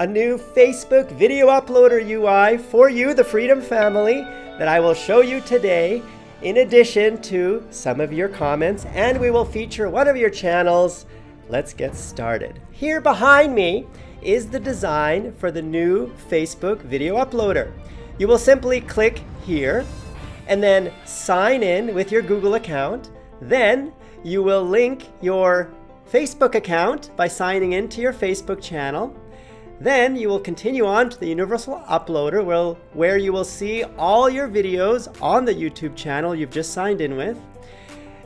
a new Facebook video uploader UI for you, the Freedom Family, that I will show you today, in addition to some of your comments, and we will feature one of your channels. Let's get started. Here behind me is the design for the new Facebook video uploader. You will simply click here and then sign in with your Google account. Then you will link your Facebook account by signing into your Facebook channel. Then you will continue on to the Universal Uploader, where you will see all your videos on the YouTube channel you've just signed in with.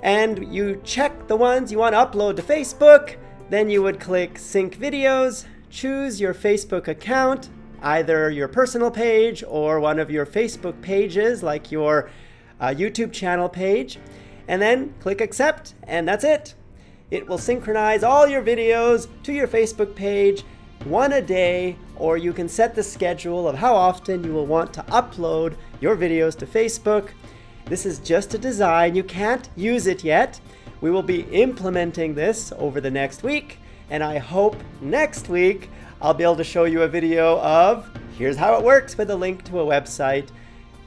And you check the ones you want to upload to Facebook. Then you would click Sync Videos, choose your Facebook account, either your personal page or one of your Facebook pages like your YouTube channel page, and then click Accept, and that's it. It will synchronize all your videos to your Facebook page, one a day, or you can set the schedule of how often you will want to upload your videos to Facebook. This is just a design. You can't use it yet. We will be implementing this over the next week, and I hope next week I'll be able to show you a video of here's how it works with a link to a website.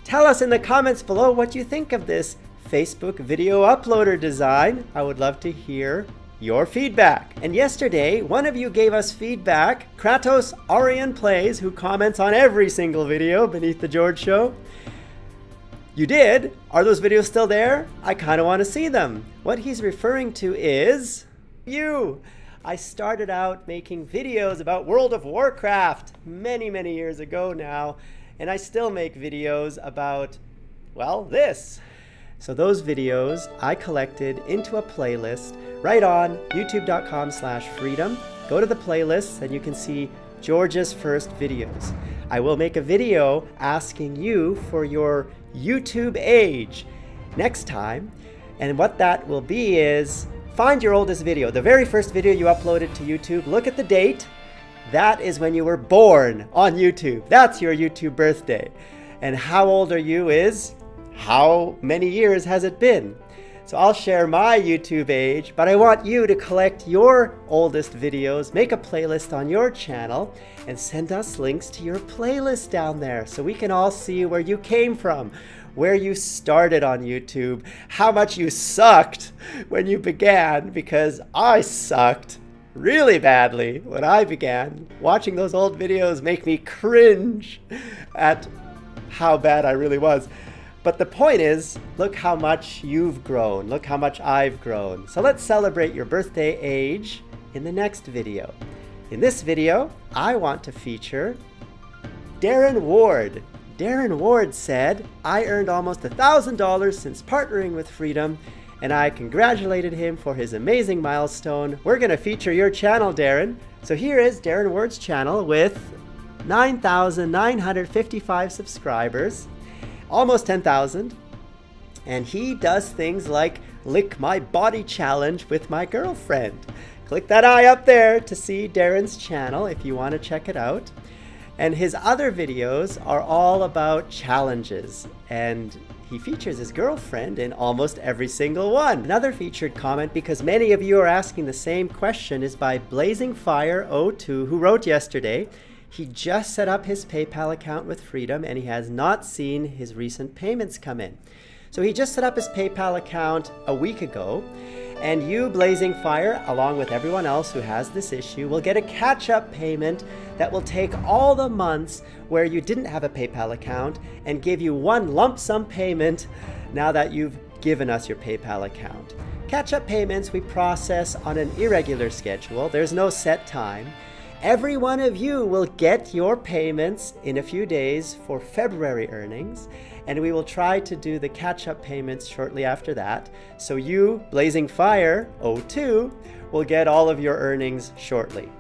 Tell us in the comments below what you think of this Facebook video uploader design. I would love to hear your feedback. And yesterday, one of you gave us feedback, Kratos Orion Plays, who comments on every single video beneath The George Show. You did? Are those videos still there? I kind of want to see them. What he's referring to is you. I started out making videos about World of Warcraft many, many years ago now, and I still make videos about, well, this. So those videos I collected into a playlist right on youtube.com/freedom. Go to the playlists and you can see George's first videos. I will make a video asking you for your YouTube age next time, and what that will be is find your oldest video, the very first video you uploaded to YouTube. Look at the date. That is when you were born on YouTube. That's your YouTube birthday. And how old are you is how many years has it been. So I'll share my YouTube age, but I want you to collect your oldest videos, make a playlist on your channel, and send us links to your playlist down there so we can all see where you came from, where you started on YouTube, how much you sucked when you began, because I sucked really badly when I began. Watching those old videos make me cringe at how bad I really was. But the point is, look how much you've grown. Look how much I've grown. So let's celebrate your birthday age in the next video. In this video, I want to feature Darren Ward. Darren Ward said, I earned almost $1,000 since partnering with Freedom, and I congratulated him for his amazing milestone. We're gonna feature your channel, Darren. So here is Darren Ward's channel with 9,955 subscribers. Almost 10,000, and he does things like lick my body challenge with my girlfriend. Click that eye up there to see Darren's channel if you want to check it out. And his other videos are all about challenges, and he features his girlfriend in almost every single one. Another featured comment, because many of you are asking the same question, is by BlazingFire02, who wrote yesterday, he just set up his PayPal account with Freedom and he has not seen his recent payments come in. So he just set up his PayPal account a week ago, and you, Blazing Fire, along with everyone else who has this issue, will get a catch-up payment that will take all the months where you didn't have a PayPal account and give you one lump sum payment now that you've given us your PayPal account. Catch-up payments we process on an irregular schedule. There's no set time. Every one of you will get your payments in a few days for February earnings, and we will try to do the catch-up payments shortly after that. So you, BlazingFire02, will get all of your earnings shortly.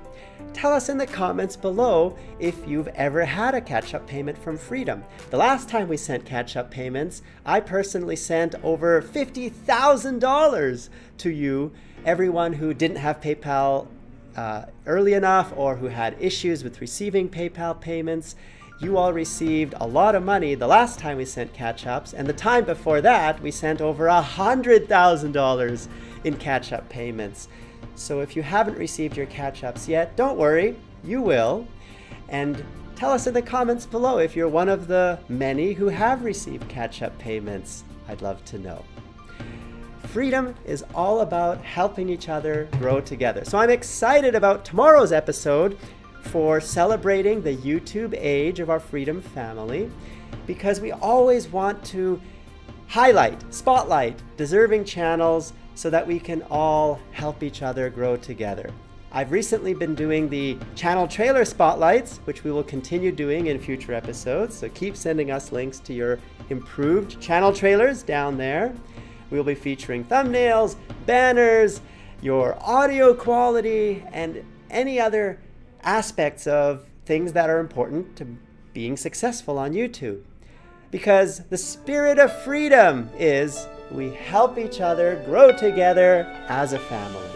Tell us in the comments below if you've ever had a catch-up payment from Freedom. The last time we sent catch-up payments, I personally sent over $50,000 to you, everyone who didn't have PayPal early enough or who had issues with receiving PayPal payments. You all received a lot of money the last time we sent catch-ups, and the time before that we sent over $100,000 in catch-up payments. So if you haven't received your catch-ups yet, don't worry, you will. And tell us in the comments below if you're one of the many who have received catch-up payments. I'd love to know. Freedom is all about helping each other grow together. So I'm excited about tomorrow's episode for celebrating the YouTube age of our Freedom family, because we always want to highlight, spotlight deserving channels so that we can all help each other grow together. I've recently been doing the channel trailer spotlights, which we will continue doing in future episodes. So keep sending us links to your improved channel trailers down there. We'll be featuring thumbnails, banners, your audio quality, and any other aspects of things that are important to being successful on YouTube. Because the spirit of freedom is we help each other grow together as a family.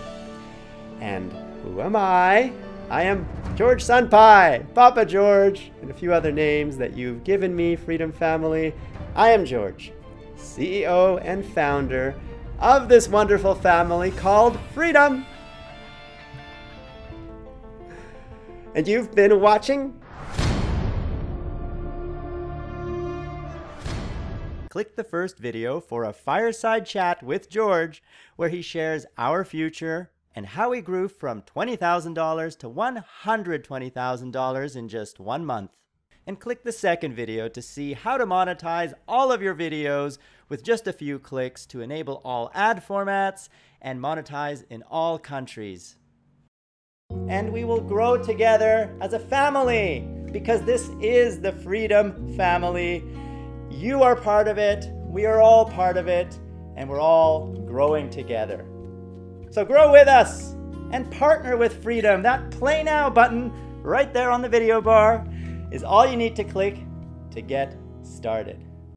And who am I? I am George Sunpie, Papa George, and a few other names that you've given me, Freedom Family. I am George, CEO and founder of this wonderful family called Freedom. And you've been watching. Click the first video for a fireside chat with George, where he shares our future, and how he grew from $20,000 to $120,000 in just 1 month. And click the second video to see how to monetize all of your videos with just a few clicks to enable all ad formats and monetize in all countries. And we will grow together as a family, because this is the Freedom Family. You are part of it, we are all part of it, and we're all growing together. So grow with us and partner with Freedom. That Play Now button right there on the video bar is all you need to click to get started.